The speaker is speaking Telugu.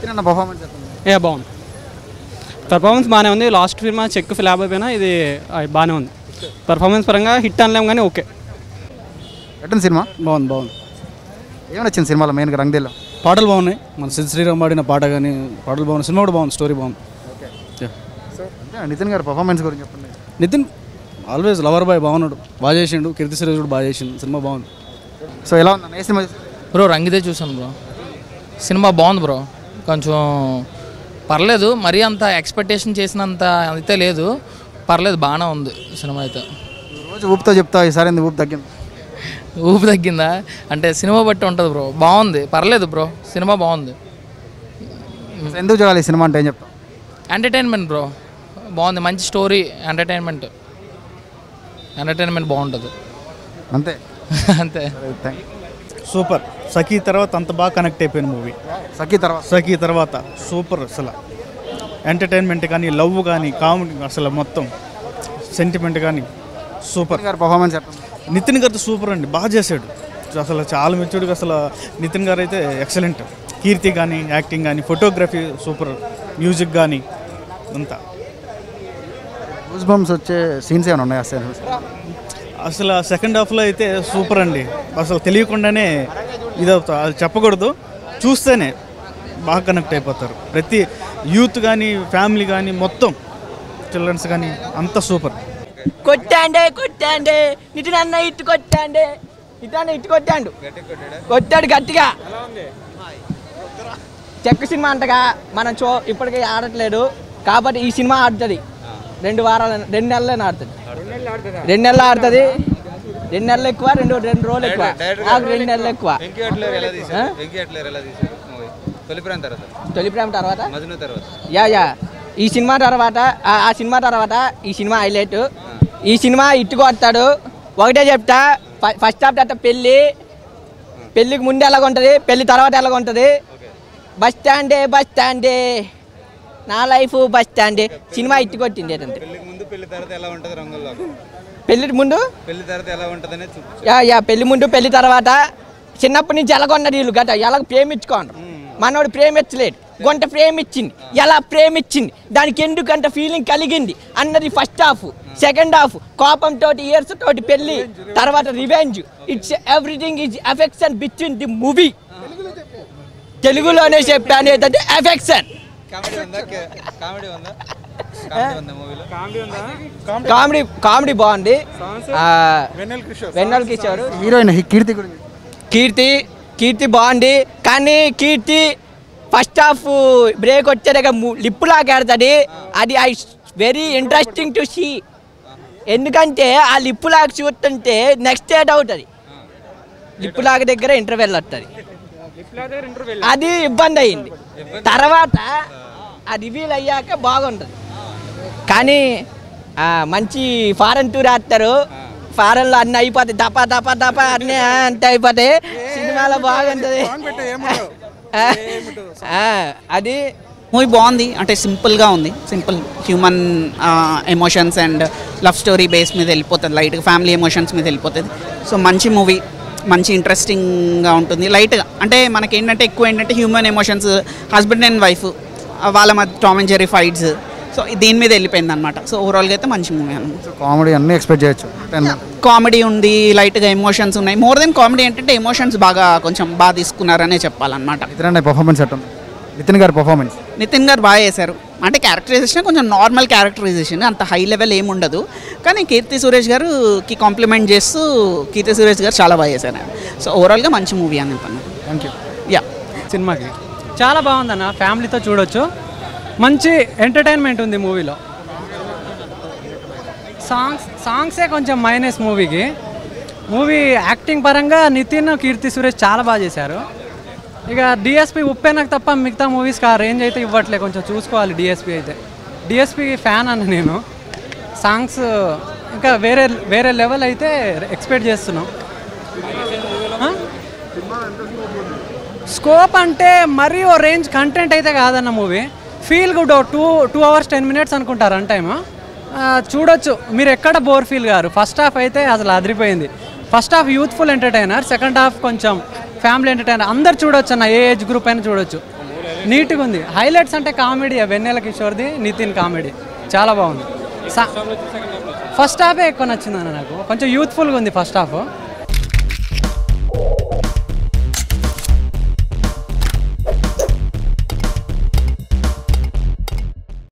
నితిన్ పర్ఫార్మెన్స్ ఏ బాగుంది పర్ఫార్మెన్స్ బానే ఉంది లాస్ట్ ఫిల్మ్ చెక్ ఫ్లాప్ అయిపోయినా ఇది బానే ఉంది పర్ఫార్మెన్స్ పరంగా హిట్ అనలేం గానీ ఓకే ఎట్టన్ సినిమా బాగుంది బాగుంది ఏమ నచ్చింది సినిమాలో మెయిన్ గా రంగ్ దేలో పాటలు బాగున్నాయి మన శ్రీరామ్ ఆడిన పాట గానీ పాటలు బాగున్నాయి సినిమా కూడా బాగుంది స్టోరీ బాగుంది ఓకే సో అంటే నితిన్ గారి పర్ఫార్మెన్స్ గురించి చెప్పండి నితిన్ ఆల్వేస్ లవర్ బాయ్ బాగున్నాడు బాగా చేసిండు కీర్తి సురేష్ కూడా బాగా చేసిండు సినిమా బాగుంది సో ఎలా ఉంది నా సినిమా బ్రో రంగ్ దే చూసాను బ్రో సినిమా బాగుంది బ్రో కొంచెం పర్లేదు మరీ అంత ఎక్స్పెక్టేషన్ చేసినంత అయితే లేదు పర్లేదు బాగానే ఉంది సినిమా అయితే రోజు ఊపుతో చెప్తా ఈసారి ఊపు తగ్గింది ఊపు తగ్గిందా అంటే సినిమా బట్టి ఉంటుంది బ్రో బాగుంది పర్లేదు బ్రో సినిమా బాగుంది ఎందుకు చూడాలి సినిమా అంటే ఏం చెప్తా ఎంటర్టైన్మెంట్ బ్రో బాగుంది మంచి స్టోరీ ఎంటర్టైన్మెంట్ ఎంటర్టైన్మెంట్ బాగుంటుంది అంతే అంతే సూపర్ సఖీ తర్వాత అంత బాగా కనెక్ట్ అయిపోయిన మూవీ సఖీ తర్వాత సూపర్ అసలు ఎంటర్టైన్మెంట్ కానీ లవ్ కానీ కామెడీ అసలు మొత్తం సెంటిమెంట్ కానీ సూపర్ పర్ఫార్మెన్స్ నితిన్ గారు సూపర్ అండి బాగా చేశాడు అసలు చాలా మెచ్యూర్డ్గా అసలు నితిన్ గారు అయితే ఎక్సలెంట్ కీర్తి కానీ యాక్టింగ్ కానీ ఫోటోగ్రఫీ సూపర్ మ్యూజిక్ కానీ అంతా బంప్స్ వచ్చే సీన్స్ ఏమైనా ఉన్నాయి అసలు అసలు సెకండ్ హాఫ్లో అయితే సూపర్ అండి అసలు తెలియకుండానే ఇదవుతా అది చెప్పకూడదు చూస్తేనే బాగా కనెక్ట్ అయిపోతారు ప్రతి యూత్ కానీ ఫ్యామిలీ కానీ మొత్తం చిల్డ్రన్స్ కానీ అంత సూపర్ కొట్టాండే కొట్టాడు గట్టిగా చెక్క సినిమా అంటగా మనం ఇప్పటికే ఆడట్లేదు కాబట్టి ఈ సినిమా ఆడుతుంది 2 వారాలు 2 నెలలైనా ఆడుతుంది 2 నెలలు ఆడుతుంది 2 నెలలు ఎక్కువ రెండు రోజులు ఎక్కువ 2 నెలలు ఎక్కువ తొలిప్రేమ తర్వాత యా ఆ సినిమా తర్వాత ఈ సినిమా హైలైట్ ఈ సినిమా ఇట్టుకొస్తాడు ఒకటే చెప్తా ఫస్ట్ హాఫ్ తర్వాత పెళ్ళికి ముందు ఎలాగుంటుంది పెళ్ళి తర్వాత ఎలాగుంటుంది బస్ స్టాండే నా లైఫ్ బస్ స్టాండే సినిమా ఇట్టుకొట్టింది ఏంటంటే పెళ్లి ముందు పెళ్లి తర్వాత చిన్నప్పటి నుంచి ఎలాగొన్నారు వీళ్ళు గట ఎలా ప్రేమించుకోండి మనోడు ప్రేమించలేడు గొంట ప్రేమిచ్చింది ఎలా ప్రేమిచ్చింది దానికి ఎందుకంత ఫీలింగ్ కలిగింది అన్నది ఫస్ట్ హాఫ్ సెకండ్ హాఫ్ కోపంతో ఇయర్స్ తోటి పెళ్లి తర్వాత revenge it's everything is affection between the movie తెలుగులోనే చెప్పాను ఏంటంటే ఎఫెక్షన్ కామెడీ బాగుంది వెన్నెల కిషోర్ హీరోయిన్ కీర్తి బాగుంది కానీ కీర్తి ఫస్ట్ హాఫ్ బ్రేక్ వచ్చేదాకా లిప్పు లాగాడుతుంది అది I very interesting to see ఎందుకంటే ఆ లిప్పు లాగా చూస్తుంటే నెక్స్ట్ డేట్ అవుతుంది లిప్పు లాగ దగ్గర ఇంటర్వెల్ వస్తుంది అది ఇబ్బంది అయింది తర్వాత ఆ రివీల్ అయ్యాక బాగుంటుంది కానీ మంచి ఫారెన్ టూర్ ఆడతారు ఫారెన్లో అన్నీ అయిపోతాయి దపా అన్నీ అంటే అయిపోతాయి సినిమాలో బాగుంటుంది అది మూవీ బాగుంది అంటే సింపుల్గా ఉంది simple human emotions and love story base మీద వెళ్ళిపోతుంది లైట్గా ఫ్యామిలీ ఎమోషన్స్ మీద వెళ్ళిపోతుంది సో మంచి మూవీ మంచి ఇంట్రెస్టింగ్గా ఉంటుంది లైట్గా అంటే మనకేంటంటే ఎక్కువ ఏంటంటే human emotions husband and wife వాళ్ళ మధ్య Tom and Jerry fights so దీని మీద వెళ్ళిపోయింది అనమాట సో ఓవరాల్గా అయితే మంచి మూవీ అనమాట కామెడీ అన్నీ ఎక్స్పెక్ట్ చేయొచ్చు కామెడీ ఉంది లైట్గా ఎమోషన్స్ ఉన్నాయి మోర్ దెన్ కామెడీ ఏంటంటే ఎమోషన్స్ బాగా కొంచెం బాగా తీసుకున్నారనే చెప్పాలన్నమాట నితిన్ గారు బాగా చేశారు అంటే క్యారెక్టరైజేషన్ కొంచెం నార్మల్ క్యారెక్టరైజేషన్ అంత హై లెవెల్ ఏమి ఉండదు కానీ కీర్తి సురేష్ గారుకి కాంప్లిమెంట్ చేస్తూ కీర్తి సురేష్ గారు చాలా బాగా చేశారు సో ఓవరాల్గా మంచి మూవీ అని చెప్పాను థ్యాంక్ యూ యా సినిమాకి చాలా బాగుందన్న ఫ్యామిలీతో చూడొచ్చు మంచి ఎంటర్టైన్మెంట్ ఉంది మూవీలో సాంగ్సే కొంచెం మైనస్ మూవీకి మూవీ యాక్టింగ్ పరంగా నితిన్ కీర్తి సురేష్ చాలా బాగా చేశారు ఇక డిఎస్పీ ఉప్పేనాకు తప్ప మిగతా మూవీస్కి ఆ రేంజ్ అయితే ఇవ్వట్లేదు కొంచెం చూసుకోవాలి డిఎస్పీ అయితే డిఎస్పీ ఫ్యాన్ అన్న నేను సాంగ్స్ ఇంకా వేరే లెవెల్ అయితే ఎక్స్పెక్ట్ చేస్తున్నాం స్కోప్ అంటే మరీ ఓ రేంజ్ కంటెంట్ అయితే కాదన్న movie feel good two hours 10 minutes అనుకుంటారు అన్ టైమ్ చూడొచ్చు మీరు ఎక్కడ బోర్ ఫీల్ గారు ఫస్ట్ హాఫ్ అయితే అసలు అదిరిపోయింది first half youthful entertainer second half కొంచెం ఫ్యామిలీ ఎంటర్టైనర్ అందరు చూడొచ్చు అన్న ఏ ఏజ్ గ్రూప్ అయినా చూడొచ్చు నీట్గా ఉంది. హైలైట్స్ అంటే కామెడీ వెన్నెల కిషోర్ది, నితిన్ కామెడీ చాలా బాగుంది. ఫస్ట్ హాఫే ఎక్కువ నచ్చిందన్న నాకు, కొంచెం యూత్ఫుల్గా ఉంది ఫస్ట్ హాఫ్.